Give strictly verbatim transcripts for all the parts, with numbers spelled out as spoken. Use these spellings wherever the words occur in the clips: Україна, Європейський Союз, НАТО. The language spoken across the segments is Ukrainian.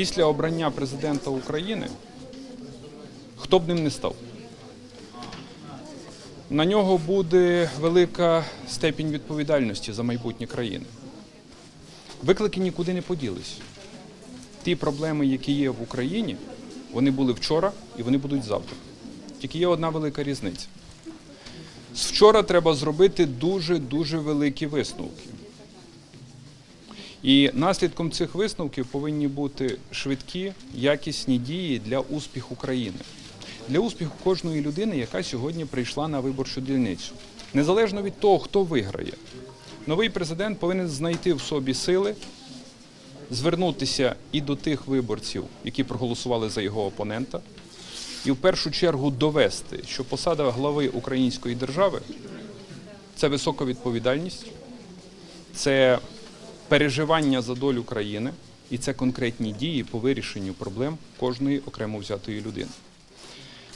Після обрання президента України, хто б ним не став, на нього буде велика степінь відповідальності за майбутнє країни. Виклики нікуди не поділись. Ті проблеми, які є в Україні, вони були вчора і вони будуть завтра. Тільки є одна велика різниця. З вчора треба зробити дуже-дуже великі висновки. І наслідком цих висновків повинні бути швидкі, якісні дії для успіху країни. Для успіху кожної людини, яка сьогодні прийшла на виборчу дільницю. Незалежно від того, хто виграє, новий президент повинен знайти в собі сили, звернутися і до тих виборців, які проголосували за його опонента, і в першу чергу довести, що посада глави української держави – це висока відповідальність, це переживання за долю країни і це конкретні дії по вирішенню проблем кожної окремо взятої людини.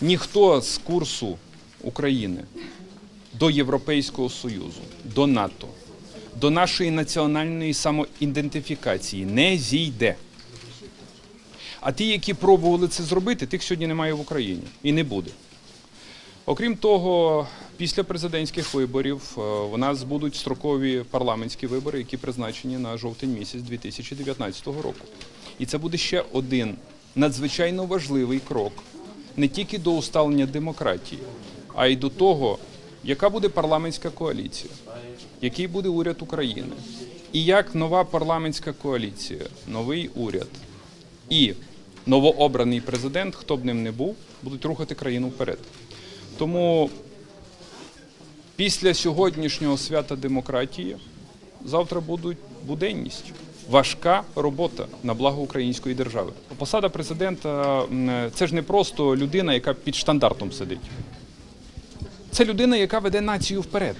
Ніхто з курсу України до Європейського Союзу, до НАТО, до нашої національної самоідентифікації не зійде. А ті, які пробували це зробити, тих сьогодні немає в Україні і не буде. Окрім того, після президентських виборів у нас будуть строкові парламентські вибори, які призначені на жовтень місяць дві тисячі дев'ятнадцятого року. І це буде ще один надзвичайно важливий крок не тільки до усталення демократії, а й до того, яка буде парламентська коаліція, який буде уряд України, і як нова парламентська коаліція, новий уряд і новообраний президент, хто б ним не був, будуть рухати країну вперед. Тому після сьогоднішнього свята демократії завтра буде буденність, важка робота на благо української держави. Посада президента – це ж не просто людина, яка під штандартом сидить. Це людина, яка веде націю вперед.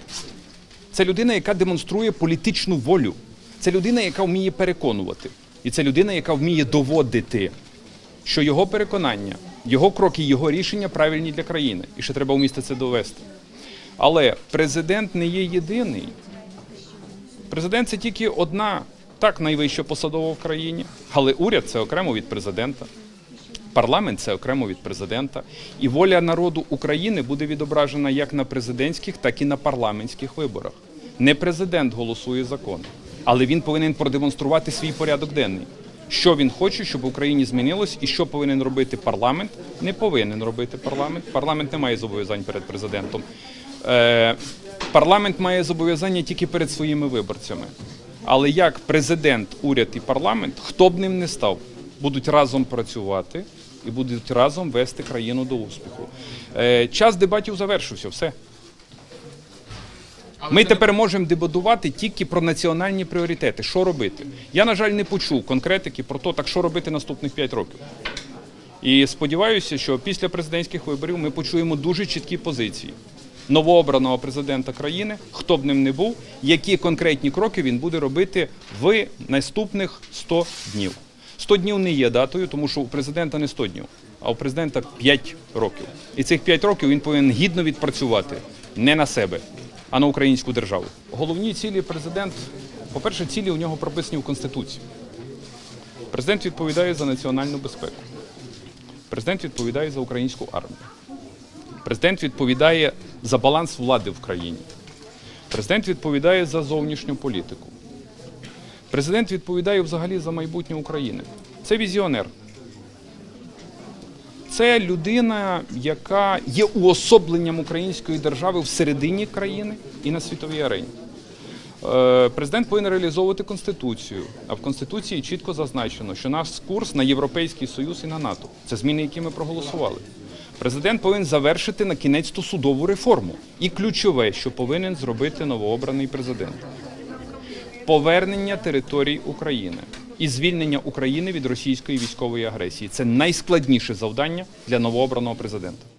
Це людина, яка демонструє політичну волю. Це людина, яка вміє переконувати. І це людина, яка вміє доводити, що його переконання, його кроки, його рішення правильні для країни. І ще треба вмісти це довести. Але президент не є єдиний. Президент – це тільки одна, так, найвища посадова в країні. Але уряд – це окремо від президента. Парламент – це окремо від президента. І воля народу України буде відображена як на президентських, так і на парламентських виборах. Не президент голосує закони, але він повинен продемонструвати свій порядок денний. Що він хоче, щоб в Україні змінилось, і що повинен робити парламент, не повинен робити парламент. Парламент не має зобов'язань перед президентом. Е, парламент має зобов'язання тільки перед своїми виборцями. Але як президент, уряд і парламент, хто б ним не став, будуть разом працювати і будуть разом вести країну до успіху. Е, час дебатів завершився, все. Ми тепер можемо дебатувати тільки про національні пріоритети. Що робити? Я, на жаль, не почув конкретики про те, так що робити наступних п'ять років. І сподіваюся, що після президентських виборів ми почуємо дуже чіткі позиції новообраного президента країни, хто б ним не був, які конкретні кроки він буде робити в наступних сто днів. сто днів не є датою, тому що у президента не сто днів, а у президента п'ять років. І цих п'ять років він повинен гідно відпрацювати не на себе, а на українську державу. Головні цілі президент, по-перше, цілі у нього прописані в Конституції. Президент відповідає за національну безпеку. Президент відповідає за українську армію. Президент відповідає за баланс влади в країні. Президент відповідає за зовнішню політику. Президент відповідає взагалі за майбутнє України. Це візіонер. Це людина, яка є уособленням української держави всередині країни і на світовій арені. Президент повинен реалізовувати Конституцію, а в Конституції чітко зазначено, що наш курс на Європейський Союз і на НАТО. Це зміни, які ми проголосували. Президент повинен завершити на кінець ту судову реформу. І ключове, що повинен зробити новообраний президент – повернення територій України і звільнення України від російської військової агресії. Це найскладніше завдання для новообраного президента.